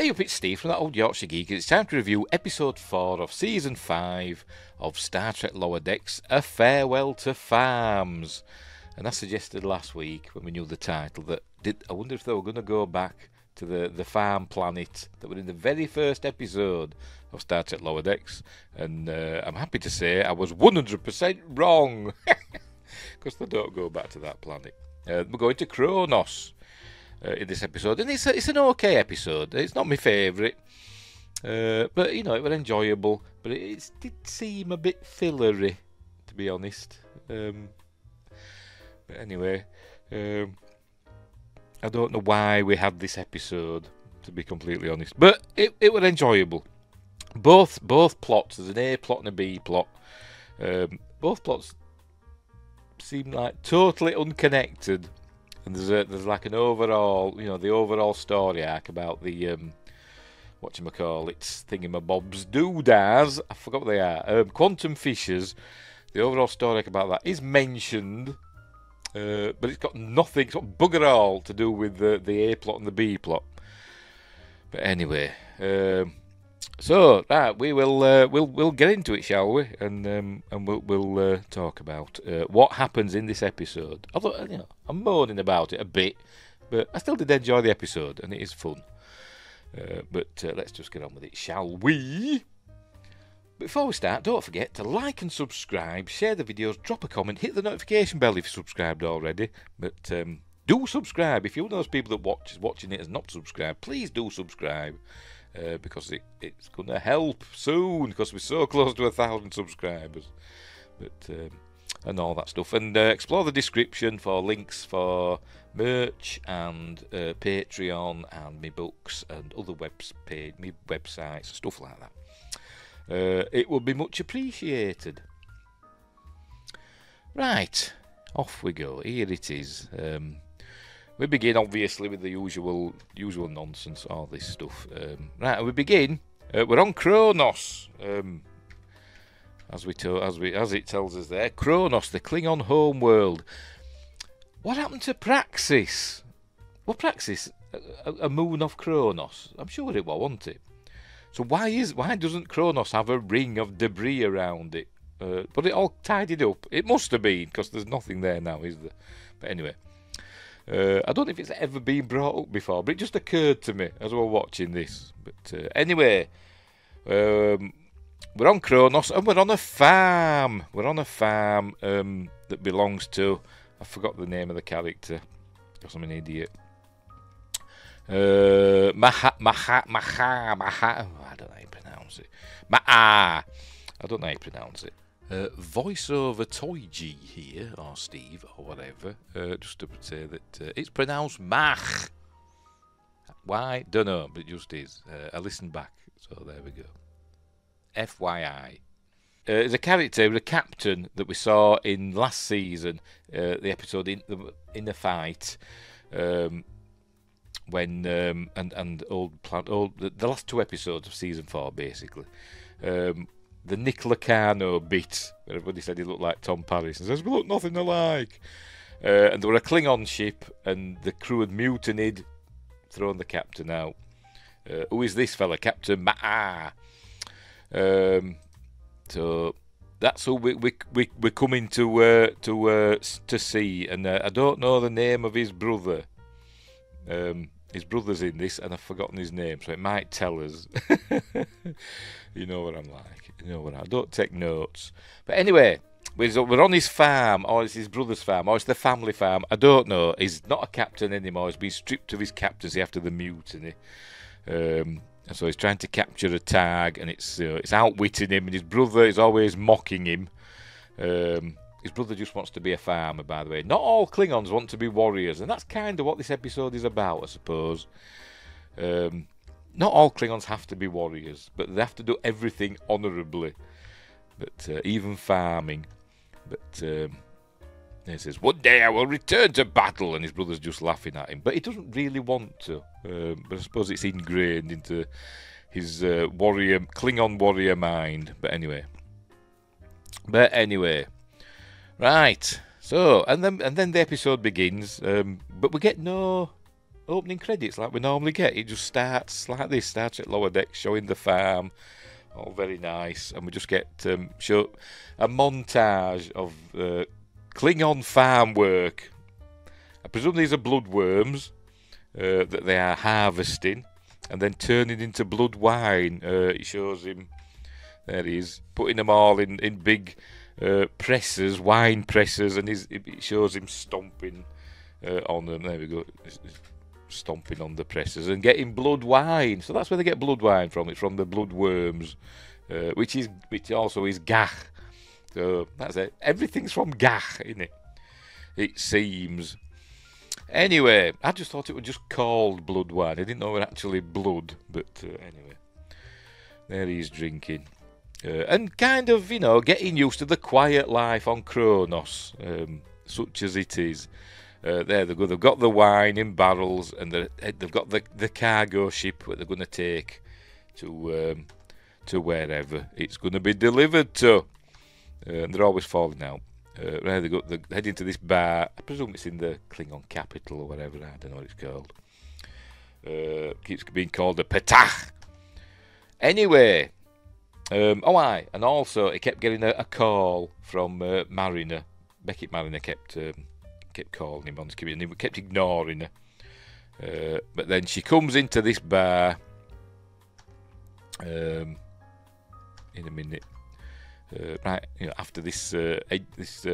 Hey up, it's Steve from That Old Yorkshire Geek, and it's time to review episode 4 of season 5 of Star Trek Lower Decks, A Farewell to Farms. And I suggested last week, when we knew the title, that I wonder if they were going to go back to the farm planet that were in the very first episode of Star Trek Lower Decks. And I'm happy to say I was 100% wrong, because they don't go back to that planet. We're going to Kronos. In this episode, and it's an okay episode. It's not my favourite, but you know, it was enjoyable. But it did seem a bit fillery, to be honest. But anyway, I don't know why we had this episode, to be completely honest. But it was enjoyable. Both plots. There's an A plot and a B plot. Both plots seem like totally unconnected. And there's like an overall, you know, the overall story arc about the whatchamacallit's thingamabobs, doodars, I forgot what they are, Quantum Fishes. The overall story arc about that is mentioned, but it's got nothing, it's got bugger all to do with the A plot and the B plot. But anyway, so right, we will we'll get into it, shall we? And we'll talk about what happens in this episode. Although, you know, I'm moaning about it a bit, but I still did enjoy the episode, and it is fun. But let's just get on with it, shall we? Before we start, don't forget to like and subscribe, share the videos, drop a comment, hit the notification bell if you're subscribed already. But do subscribe. If you're one of those people that watching it has not subscribed, please do subscribe. Because it's going to help soon, because we're so close to 1,000 subscribers, but and all that stuff. And explore the description for links for merch and Patreon and me books and other websites, stuff like that. It will be much appreciated. Right, off we go. Here it is. We begin, obviously, with the usual nonsense, all this stuff. Right, we begin. We're on Kronos, as it tells us there. Kronos, the Klingon homeworld. What happened to Praxis? Well, Praxis, a moon of Kronos. I'm sure it wasn't it. So why doesn't Kronos have a ring of debris around it? But it all tidied up. It must have been, because there's nothing there now, is there? But anyway. I don't know if it's ever been brought up before, but it just occurred to me as we were watching this. But anyway, we're on Kronos, and we're on a farm. We're on a farm that belongs to... I forgot the name of the character, because I'm an idiot. I don't know how you pronounce it. I don't know how you pronounce it. Voiceover Toyji here, or Steve, or whatever, just to say that it's pronounced Mach. Why? Don't know, but it just is. I listened back, so there we go. FYI. There's a character, a captain, that we saw in last season, the episode in the fight, when and the last two episodes of season 4, basically. The Nicola Carno bit, where everybody said he looked like Tom Paris, and says, we look nothing alike. And there were a Klingon ship, and the crew had mutinied, thrown the captain out. Who is this fella? Captain Ma'a. So that's who we're coming to see, and I don't know the name of his brother. His brother's in this, and I've forgotten his name, so it might tell us. You know what I'm like. You know what I don't take notes. But anyway, we're on his farm, or it's his brother's farm, or it's the family farm. I don't know. He's not a captain anymore. He's been stripped of his captaincy after the mutiny. And so he's trying to capture a tag, and it's outwitting him, and his brother is always mocking him. His brother just wants to be a farmer, by the way. Not all Klingons want to be warriors, and that's kind of what this episode is about, I suppose. Not all Klingons have to be warriors, but they have to do everything honourably, but even farming. But he says, one day I will return to battle, and his brother's just laughing at him. But he doesn't really want to, but I suppose it's ingrained into his Klingon warrior mind. But anyway... Right, so, and then the episode begins, but we get no opening credits like we normally get. It just starts like this, Star Trek Lower Decks, showing the farm, all very nice, and we just get show a montage of Klingon farm work. I presume these are bloodworms that they are harvesting and then turning into blood wine. It shows him, there he is, putting them all in big presses, wine presses, and it shows him stomping on them. There we go, stomping on the presses and getting blood wine. So that's where they get blood wine from. It's from the bloodworms, which also is gah. So that's it. Everything's from gah, isn't it? It seems. Anyway, I just thought it was just called blood wine. I didn't know it was actually blood, but anyway, there he's drinking. And kind of, you know, getting used to the quiet life on Kronos, such as it is. There they go, they've got the wine in barrels, and they've got the cargo ship that they're going to take to wherever it's going to be delivered to. And they're always falling out. There they go, they're heading to this bar. I presume it's in the Klingon capital or whatever, I don't know what it's called. Keeps being called a petach. Anyway, oh aye, and also he kept getting a call from Mariner. Beckett Mariner kept calling him on his computer, and he kept ignoring her. But then she comes into this bar in a minute. Right, you know, after this, this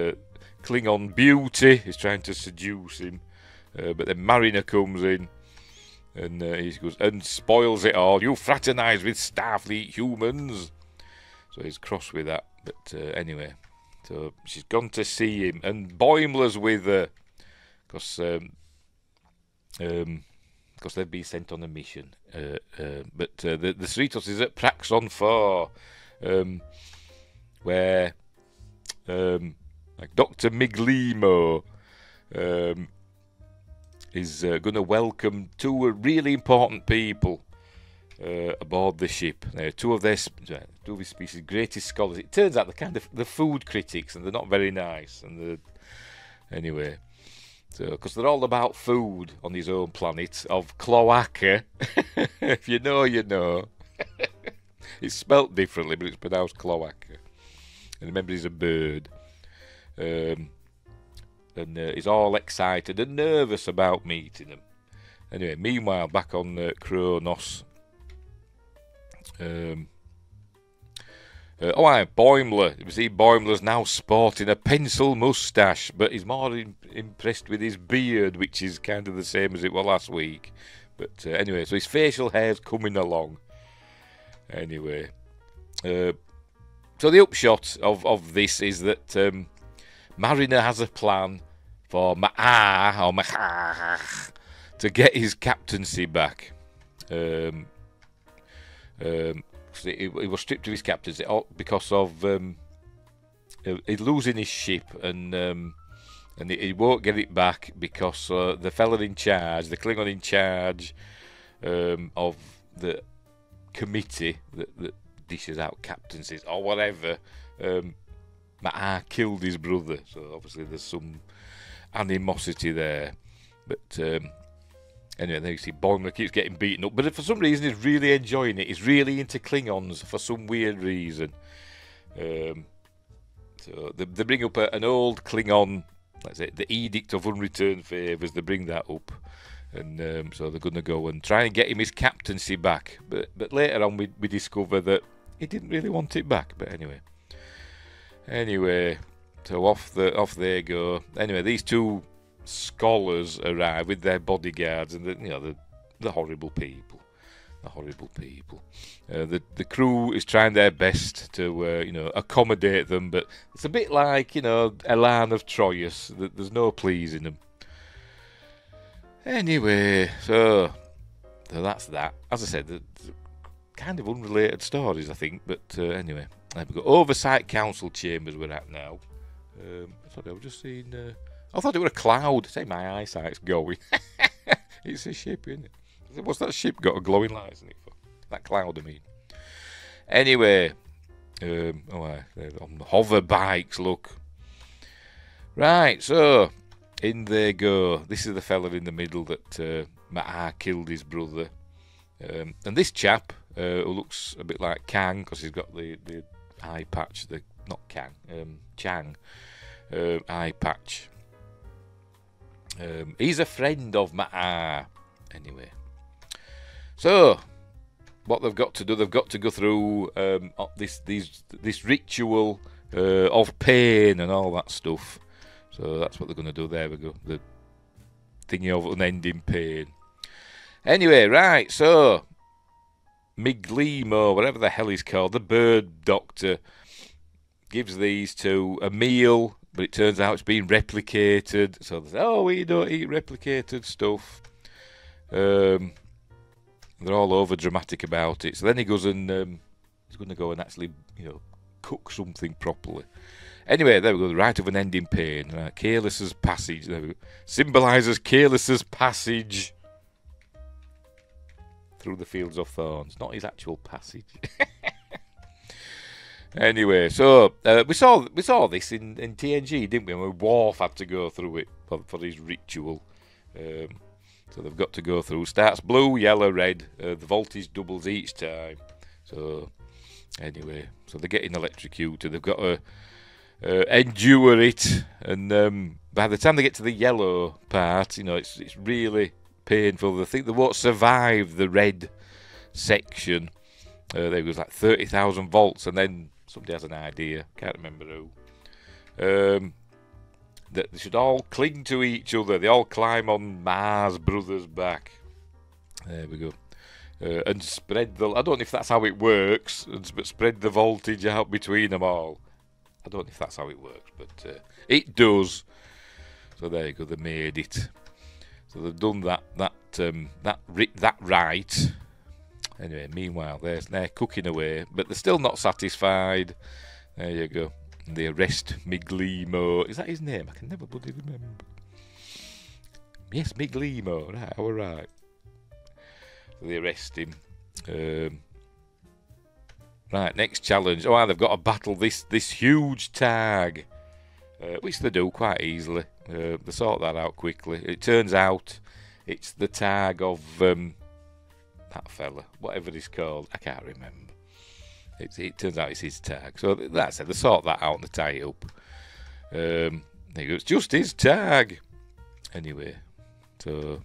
Klingon beauty is trying to seduce him, but then Mariner comes in. And he goes, and spoils it all. You fraternise with Starfleet humans. So he's cross with that. But anyway, so she's gone to see him. And Boimler's with her. Because they've been sent on a mission. But the Cerritos is at Praxon 4. Where like Dr. Miglimo... is going to welcome two really important people aboard the ship. They're two of his species' greatest scholars. It turns out they're kind of the food critics, and they're not very nice. And anyway, so because they're all about food on his own planet of cloaca. If you know, you know. It's spelt differently, but it's pronounced cloaca. And remember, he's a bird. And he's all excited and nervous about meeting them. Anyway, meanwhile, back on Kronos. Oh, aye, Boimler. You see, Boimler's now sporting a pencil moustache, but he's more impressed with his beard, which is kind of the same as it was last week. But anyway, so his facial hair's coming along. Anyway. So the upshot of this is that... Mariner has a plan for Ma'ah or Ma'ah to get his captaincy back. He was stripped of his captaincy because of he's losing his ship, and he won't get it back because the fella in charge, the Klingon in charge of the committee that dishes out captaincies or whatever. Ma'ah killed his brother, so obviously there's some animosity there. But anyway, there you see Boimler keeps getting beaten up, but for some reason he's really enjoying it. He's really into Klingons for some weird reason. So they bring up an old Klingon, let's say the Edict of Unreturned Favors. They bring that up, and so they're going to go and try and get him his captaincy back. But later on we discover that he didn't really want it back. But anyway. Anyway, so off they go. Anyway, these two scholars arrive with their bodyguards, and you know the horrible people, the horrible people. The crew is trying their best to you know, accommodate them, but it's a bit like, you know, Elan of Troyes. There's no pleasing them. Anyway, so that's that. As I said, the kind of unrelated stories, I think. But anyway. There we go. Oversight Council Chambers we're at now. I thought I was just seeing... I thought it was a cloud. Say my eyesight's going. It's a ship, isn't it? What's that ship got a glowing light, isn't it? That cloud, I mean. Anyway. Oh, they're on hover bikes, look. Right, so... In they go. This is the fella in the middle that Ma'ar killed his brother. And this chap, who looks a bit like Kang, because he's got the eye patch, the not Kang, Chang eye patch. He's a friend of Ma'ar. Anyway. So, what they've got to do, they've got to go through this ritual of pain and all that stuff. So that's what they're going to do. There we go. The thingy of unending pain. Anyway, right, so Miglimo, whatever the hell he's called, the bird doctor, gives these to a meal, but it turns out it's been replicated. So they say, oh, we don't eat replicated stuff. They're all over dramatic about it. So then he goes and he's going to go and actually, you know, cook something properly. Anyway, there we go. The Rite of Unending Pain. Caelus' Passage. There we go. Symbolises Caelus' passage through the fields of thorns. Not his actual passage. Anyway, so we saw this in TNG, didn't we? When Worf had to go through it for his ritual. So they've got to go through. Starts blue, yellow, red. The voltage doubles each time. So anyway, so they're getting electrocuted. They've got to endure it, and by the time they get to the yellow part, you know, it's really painful. They think they won't survive the red section. There was like 30,000 volts, and then somebody has an idea. Can't remember who. That they should all cling to each other. They all climb on Mars Brothers' back. There we go. And spread the... I don't know if that's how it works, but spread the voltage out between them all. I don't know if that's how it works, but it does. So there you go. They made it. So they've done that right. Anyway, meanwhile, they're cooking away, but they're still not satisfied. There you go. And they arrest Miglimo. Is that his name? I can never bloody remember. Yes, Miglimo. Right, all right. So they arrest him. Right, next challenge. Oh, they've got to battle this huge tag, which they do quite easily. They sort that out quickly. It turns out it's the tag of that fella, whatever he's called. I can't remember. It turns out it's his tag. So that's it. They sort that out and they tie it up. There you go. It's just his tag. Anyway, so...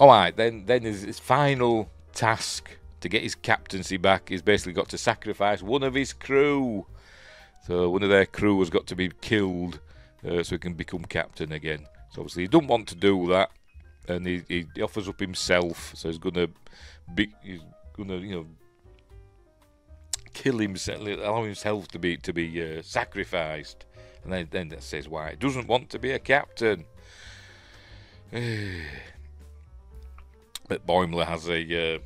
all right, then his final task to get his captaincy back is basically got to sacrifice one of his crew. So one of their crew has got to be killed so he can become captain again. So obviously he doesn't want to do that, and he offers up himself. So he's gonna, you know, kill himself, allow himself to be sacrificed, and then that says why he doesn't want to be a captain. But Boimler has a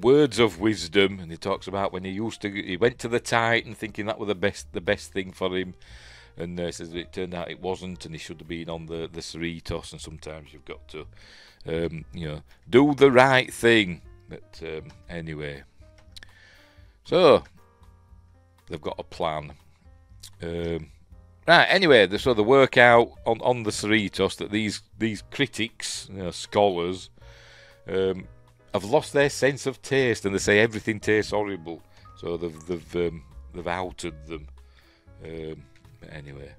words of wisdom, and he talks about when he went to the Titan thinking that were the best thing for him, and says it turned out it wasn't, and he should have been on the Cerritos. And sometimes you've got to, you know, do the right thing. But anyway, so they've got a plan. Right, anyway, so they work out on the Cerritos that these critics, you know, scholars, have lost their sense of taste, and they say everything tastes horrible. So they've outed them. Anyway,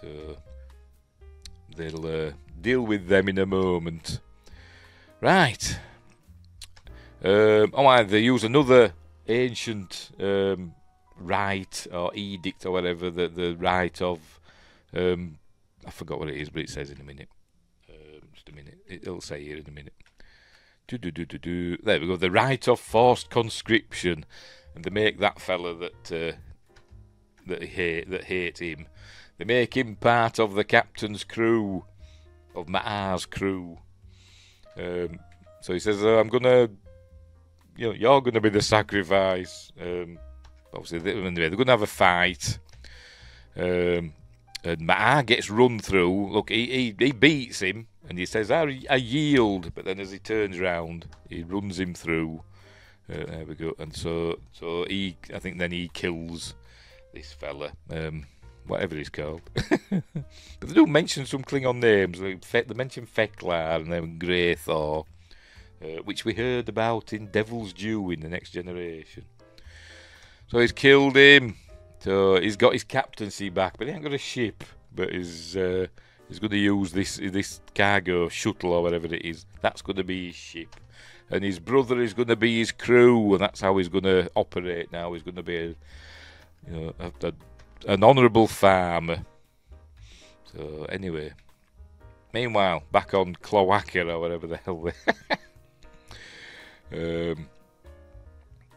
so they'll deal with them in a moment. Right. They use another ancient rite or edict or whatever, the rite of I forgot what it is, but it says in a minute. Just a minute. It'll say here in a minute. There we go. The Rite of Forced Conscription, and they make that fella that hate him. They make him part of the captain's crew, of Ma'ar's crew. So he says, "I'm gonna, you know, you're gonna be the sacrifice." Obviously, they're gonna have a fight. And Ma'ar gets run through. Look, he beats him. And he says, I yield. But then as he turns round, he runs him through. There we go. And so I think then he kills this fella, whatever he's called. But they do mention some Klingon names. They mention Feklar and then Greythaw, which we heard about in Devil's Due in The Next Generation. So he's killed him. So he's got his captaincy back, but he ain't got a ship. But he's going to use this cargo shuttle or whatever it is. That's going to be his ship. And his brother is going to be his crew, and that's how he's going to operate now. He's going to be an honourable farmer. So anyway, meanwhile, back on Cloaca or whatever the hell they.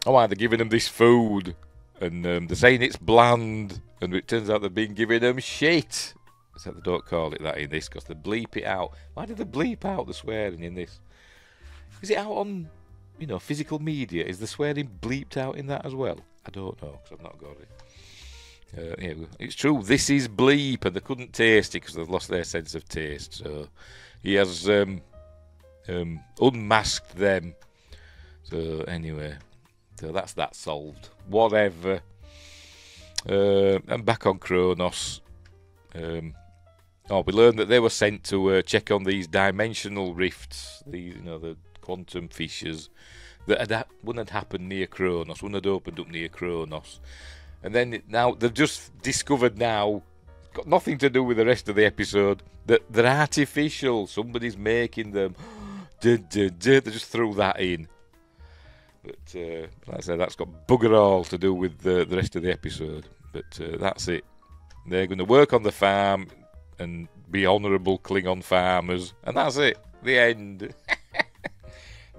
Oh, wow, they're giving them this food, and they're saying it's bland, and it turns out they've been giving them shit. Except they don't call it that in this, because they bleep it out. Why did they bleep out the swearing in this? Is it out on, you know, physical media? Is the swearing bleeped out in that as well? I don't know, because I've not got it. Yeah, it's true, this is bleep, and they couldn't taste it because they've lost their sense of taste. So he has unmasked them. So anyway, so that's that solved. Whatever. And back on Kronos. Oh, we learned that they were sent to check on these dimensional rifts. These, you know, the Quantum Fishes that one had happened near Kronos, one had opened up near Kronos, and then now they've just discovered now, got nothing to do with the rest of the episode, that they're artificial. Somebody's making them. They just threw that in, but like I said, that's got bugger all to do with the rest of the episode. But that's it. They're going to work on the farm and be honourable Klingon farmers, and that's it. The end.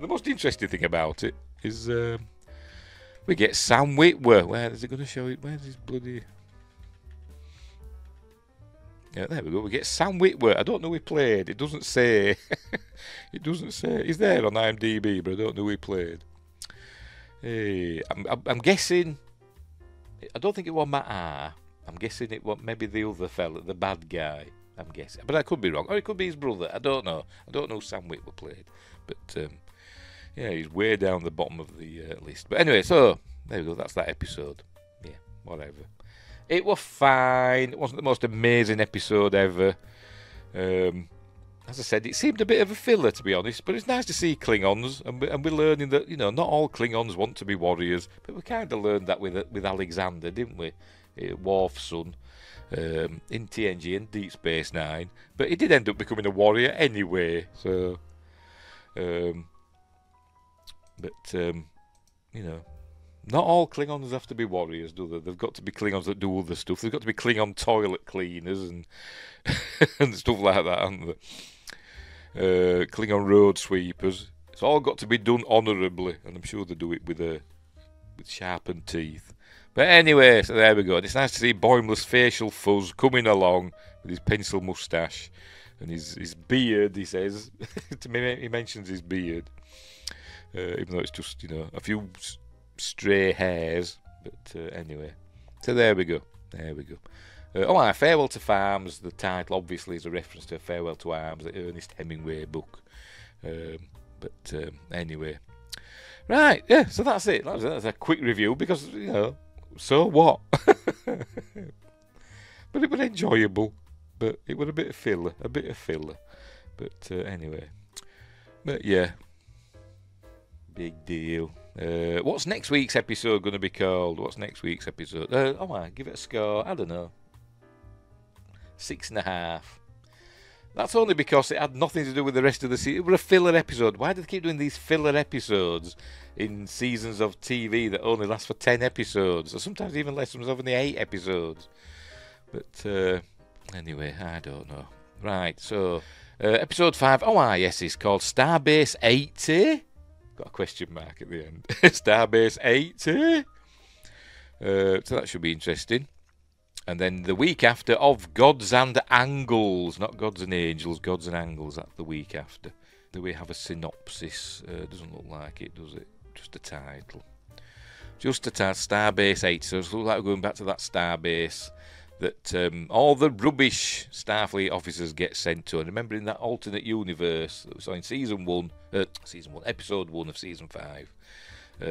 The most interesting thing about it is we get Sam Witwer. Where is it going to show it? Where's his bloody... Yeah, there we go. We get Sam Witwer. I don't know who he played. It doesn't say. It doesn't say. He's there on IMDb, but I don't know who he played. Hey, I'm guessing... I don't think it was Matt R. I'm guessing it was maybe the other fella, the bad guy. I'm guessing. But I could be wrong. Or it could be his brother. I don't know. I don't know who Sam Witwer played. But... yeah, he's way down the bottom of the list. But anyway, so there we go. That's that episode. Yeah, whatever. It was fine. It wasn't the most amazing episode ever. As I said, it seemed a bit of a filler, to be honest. But it's nice to see Klingons, and we're learning that, you know, not all Klingons want to be warriors. But we kind of learned that with Alexander, didn't we? Worf's son, in TNG and Deep Space Nine. But he did end up becoming a warrior anyway. So. But, you know, not all Klingons have to be warriors, do they? They've got to be Klingons that do other stuff. They've got to be Klingon toilet cleaners and and stuff like that, haven't they? Klingon road sweepers. It's all got to be done honourably, and I'm sure they do it with sharpened teeth. But anyway, so there we go. And it's nice to see Boimler's facial fuzz coming along with his pencil moustache and his beard, he says. To me, he mentions his beard. Even though it's just, you know, a few stray hairs. But anyway, so there we go. There we go. Oh, A Farewell to Farms. The title obviously is a reference to A Farewell to Arms, the Ernest Hemingway book. Anyway, right. Yeah. So that's it. That's a quick review because, you know, so what? But it was enjoyable. But it was a bit of filler. A bit of filler. But anyway. But yeah. Big deal. What's next week's episode going to be called? What's next week's episode? Oh my, give it a score. I don't know. 6.5. That's only because it had nothing to do with the rest of the season. It was a filler episode. Why do they keep doing these filler episodes in seasons of TV that only last for 10 episodes? Or sometimes even less, sometimes only 8 episodes. But anyway, I don't know. Right, so episode 5. Oh my, yes, it's called Starbase 80. Got a question mark at the end. Starbase 80. So that should be interesting. And then the week after of Gods and Angles. Not Gods and Angels, Gods and Angles. That's the week after. Do we have a synopsis? Doesn't look like it, does it? Just a title. Just a title. Starbase 80. So it looks like we're going back to that Starbase that all the rubbish Starfleet officers get sent to. And remember, in that alternate universe that we saw in episode 1 of season 5,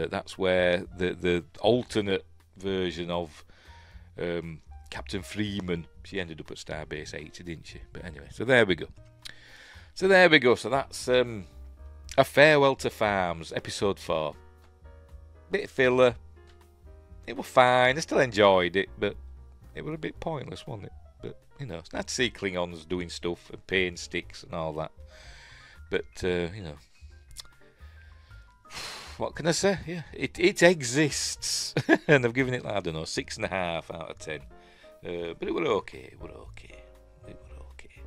that's where the alternate version of Captain Freeman. She ended up at Starbase 80, didn't she? But anyway, so there we go. So there we go. So that's A Farewell to Farms, episode 4. Bit filler. It was fine. I still enjoyed it, but it was a bit pointless, wasn't it? But, you know, it's nice to see Klingons doing stuff and pain sticks and all that. But, you know, what can I say? Yeah, it exists. And I've given it, I don't know, 6.5 out of 10. But it were okay. It were okay. It were okay.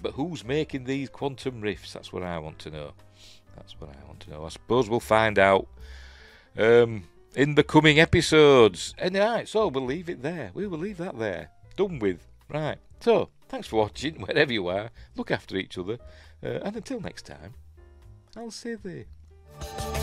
But who's making these quantum rifts? That's what I want to know. That's what I want to know. I suppose we'll find out in the coming episodes. And right, so we'll leave it there. We will leave that there. Done with. Right. So, thanks for watching, wherever you are. Look after each other. And until next time, I'll say they.